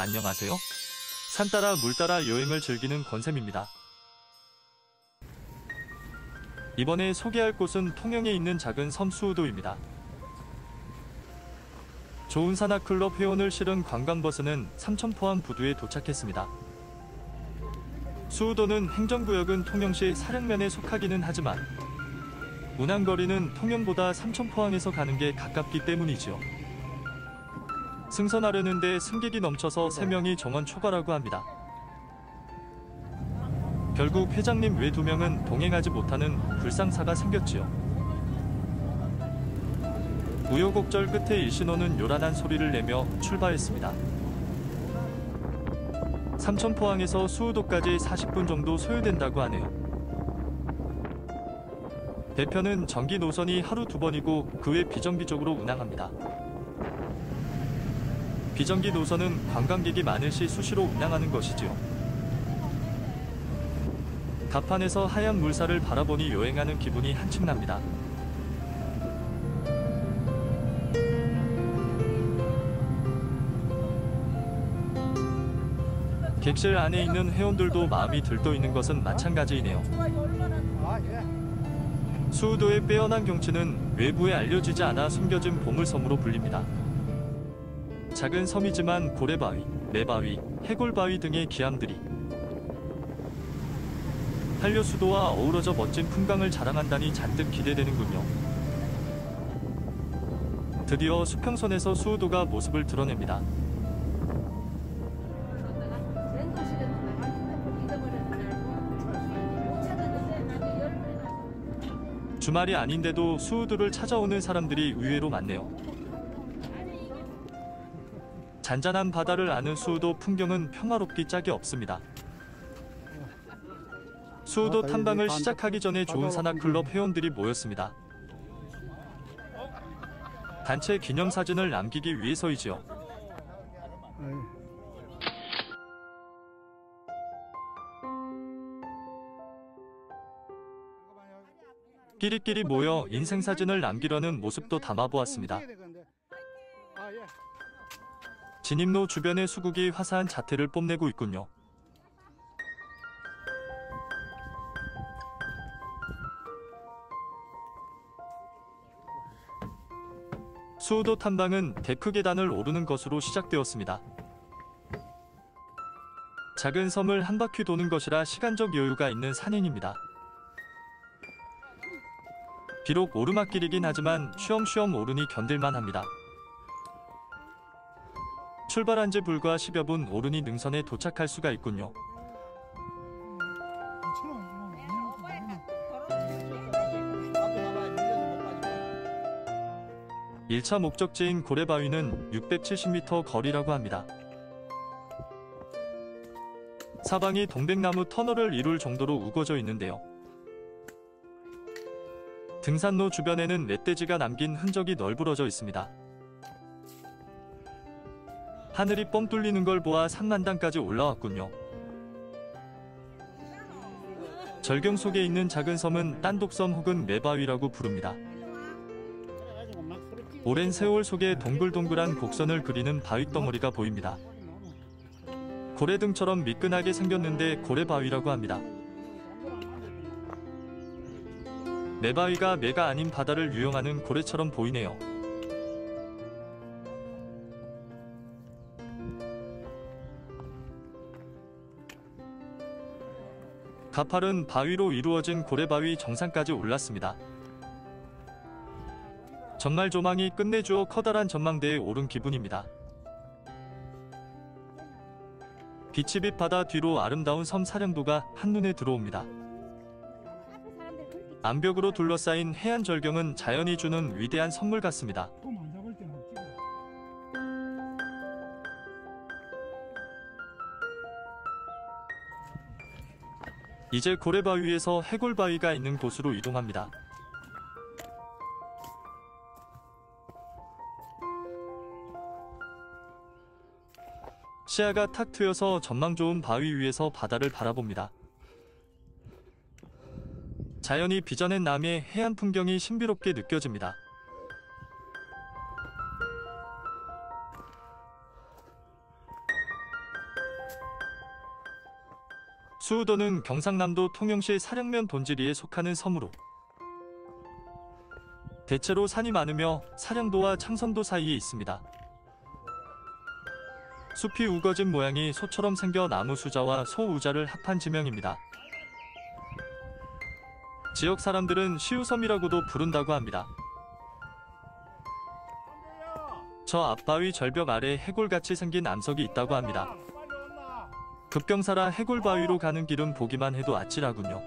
안녕하세요. 산 따라 물 따라 여행을 즐기는 권쌤입니다. 이번에 소개할 곳은 통영에 있는 작은 섬 수우도입니다. 좋은 산악클럽 회원을 실은 관광버스는 삼천포항 부두에 도착했습니다. 수우도는 행정구역은 통영시 사량면에 속하기는 하지만 운항거리는 통영보다 삼천포항에서 가는 게 가깝기 때문이지요. 승선하려는데 승객이 넘쳐서 3명이 정원 초과라고 합니다. 결국 회장님 외 2명은 동행하지 못하는 불상사가 생겼지요. 우여곡절 끝에 일신호는 요란한 소리를 내며 출발했습니다. 삼천포항에서 수우도까지 40분 정도 소요된다고 하네요. 대표는 정기 노선이 하루 2번이고 그 외 비정기적으로 운항합니다. 비정기 노선은 관광객이 많을 시 수시로 운항하는 것이지요. 가판에서 하얀 물살을 바라보니 여행하는 기분이 한층 납니다. 객실 안에 있는 회원들도 마음이 들떠있는 것은 마찬가지이네요. 수우도의 빼어난 경치는 외부에 알려지지 않아 숨겨진 보물섬으로 불립니다. 작은 섬이지만 고래바위, 매바위, 해골바위 등의 기암들이 한류수도와 어우러져 멋진 풍광을 자랑한다니 잔뜩 기대되는군요. 드디어 수평선에서 수우도가 모습을 드러냅니다. 주말이 아닌데도 수우도를 찾아오는 사람들이 의외로 많네요. 잔잔한 바다를 아는 수우도 풍경은 평화롭기 짝이 없습니다. 수우도 탐방을 시작하기 전에 좋은 산악클럽 회원들이 모였습니다. 단체 기념사진을 남기기 위해서이지요. 끼리끼리 모여 인생사진을 남기려는 모습도 담아보았습니다. 진입로 주변의 수국이 화사한 자태를 뽐내고 있군요. 수우도 탐방은 데크 계단을 오르는 것으로 시작되었습니다. 작은 섬을 한 바퀴 도는 것이라 시간적 여유가 있는 산행입니다. 비록 오르막길이긴 하지만 쉬엄쉬엄 오르니 견딜만합니다. 출발한 지 불과 10여 분 오르니 능선에 도착할 수가 있군요. (목소리) 1차 목적지인 고래바위는 670m 거리라고 합니다. 사방이 동백나무 터널을 이룰 정도로 우거져 있는데요. 등산로 주변에는 멧돼지가 남긴 흔적이 널브러져 있습니다. 하늘이 뻥 뚫리는 걸 보아 산만당까지 올라왔군요. 절경 속에 있는 작은 섬은 딴독섬 혹은 매바위라고 부릅니다. 오랜 세월 속에 동글동글한 곡선을 그리는 바위 덩어리가 보입니다. 고래등처럼 미끈하게 생겼는데 고래바위라고 합니다. 매바위가 매가 아닌 바다를 유영하는 고래처럼 보이네요. 가파른 바위로 이루어진 고래바위 정상까지 올랐습니다. 정말 조망이 끝내주어 커다란 전망대에 오른 기분입니다. 빛이 빗 바다 뒤로 아름다운 섬 사량도가 한눈에 들어옵니다. 암벽으로 둘러싸인 해안 절경은 자연이 주는 위대한 선물 같습니다. 이제 고래바위에서 해골바위가 있는 곳으로 이동합니다. 시야가 탁 트여서 전망 좋은 바위 위에서 바다를 바라봅니다. 자연이 빚어낸 남해 해안 풍경이 신비롭게 느껴집니다. 수우도는 경상남도 통영시 사량면 돈지리에 속하는 섬으로 대체로 산이 많으며 사량도와 창선도 사이에 있습니다. 숲이 우거진 모양이 소처럼 생겨 나무 수자와 소 우자를 합한 지명입니다. 지역 사람들은 시우섬이라고도 부른다고 합니다. 저 앞바위 절벽 아래 해골같이 생긴 암석이 있다고 합니다. 급경사라 해골바위로 가는 길은 보기만 해도 아찔하군요.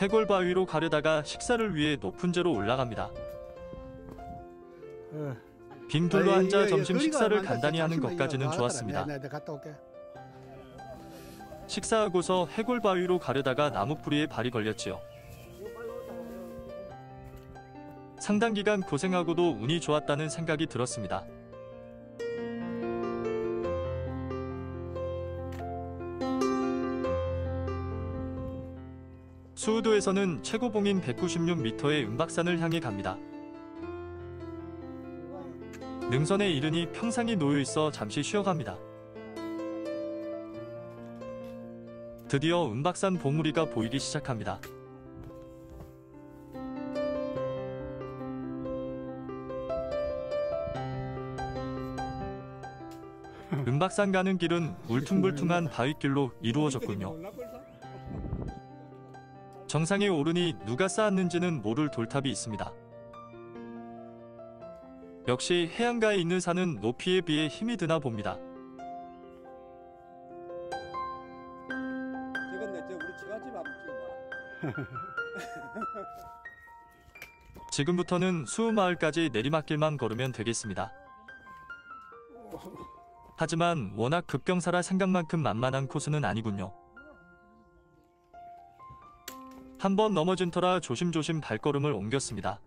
해골바위로 가려다가 식사를 위해 높은 재로 올라갑니다. 빈둘로 앉아 점심 식사를 간단히 하는 것까지는 좋았습니다. 식사하고서 해골바위로 가려다가 나무뿌리에 발이 걸렸지요. 상당 기간 고생하고도 운이 좋았다는 생각이 들었습니다. 수우도에서는 최고봉인 196m의 은박산을 향해 갑니다. 능선에 이르니 평상이 놓여있어 잠시 쉬어갑니다. 드디어 은박산 봉우리가 보이기 시작합니다. 은박산 가는 길은 울퉁불퉁한 바위길로 이루어졌군요. 정상에 오르니 누가 쌓았는지는 모를 돌탑이 있습니다. 역시 해안가에 있는 산은 높이에 비해 힘이 드나 봅니다. 지금부터는 수우마을까지 내리막길만 걸으면 되겠습니다. 하지만 워낙 급경사라 생각만큼 만만한 코스는 아니군요. 한번 넘어진 터라 조심조심 발걸음을 옮겼습니다.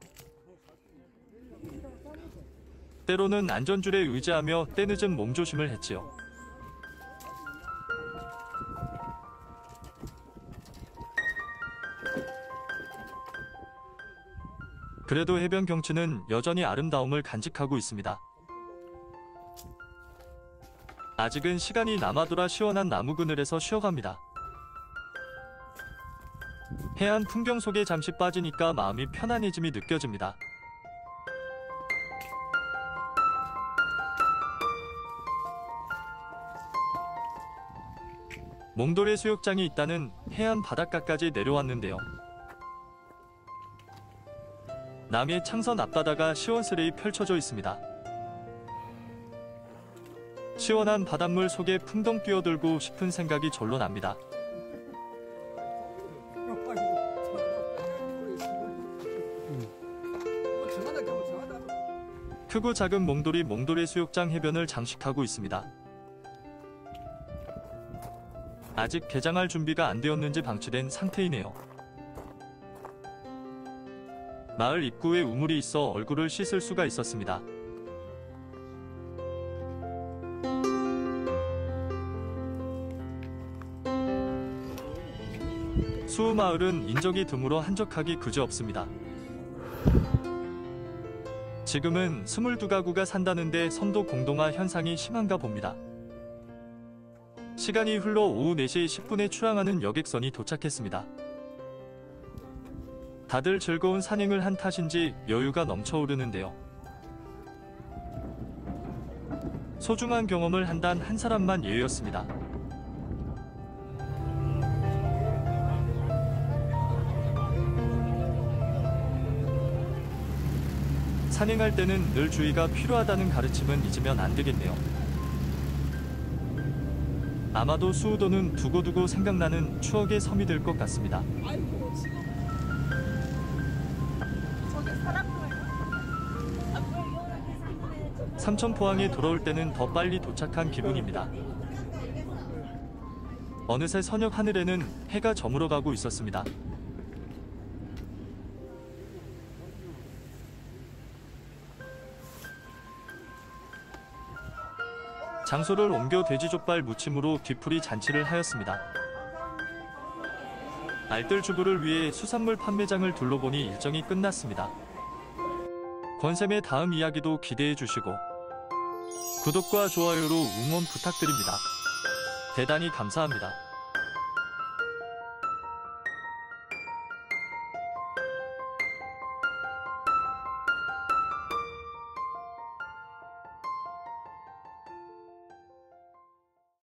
때로는 안전줄에 의지하며 때늦은 몸조심을 했지요. 그래도 해변 경치는 여전히 아름다움을 간직하고 있습니다. 아직은 시간이 남아돌아 시원한 나무 그늘에서 쉬어갑니다. 해안 풍경 속에 잠시 빠지니까 마음이 편안해짐이 느껴집니다. 몽돌에 수욕장이 있다는 해안 바닷가까지 내려왔는데요. 남해 창선 앞바다가 시원스레이 펼쳐져 있습니다. 시원한 바닷물 속에 풍덩 뛰어들고 싶은 생각이 절로 납니다. 크고 작은 몽돌이 몽돌의 수욕장 해변을 장식하고 있습니다. 아직 개장할 준비가 안 되었는지 방치된 상태이네요. 마을 입구에 우물이 있어 얼굴을 씻을 수가 있었습니다. 수우마을은 인적이 드물어 한적하기 그지없습니다. 지금은 22가구가 산다는데 섬도 공동화 현상이 심한가 봅니다. 시간이 흘러 오후 4시 10분에 출항하는 여객선이 도착했습니다. 다들 즐거운 산행을 한 탓인지 여유가 넘쳐오르는데요. 소중한 경험을 한 단 한 사람만 예외였습니다. 산행할 때는 늘 주의가 필요하다는 가르침은 잊으면 안 되겠네요. 아마도 수우도는 두고두고 생각나는 추억의 섬이 될 것 같습니다. 삼천포항에 돌아올 때는 더 빨리 도착한 기분입니다. 어느새 서녘 하늘에는 해가 저물어가고 있었습니다. 장소를 옮겨 돼지족발 무침으로 뒤풀이 잔치를 하였습니다. 알뜰 주부를 위해 수산물 판매장을 둘러보니 일정이 끝났습니다. 권쌤의 다음 이야기도 기대해 주시고 구독과 좋아요로 응원 부탁드립니다. 대단히 감사합니다.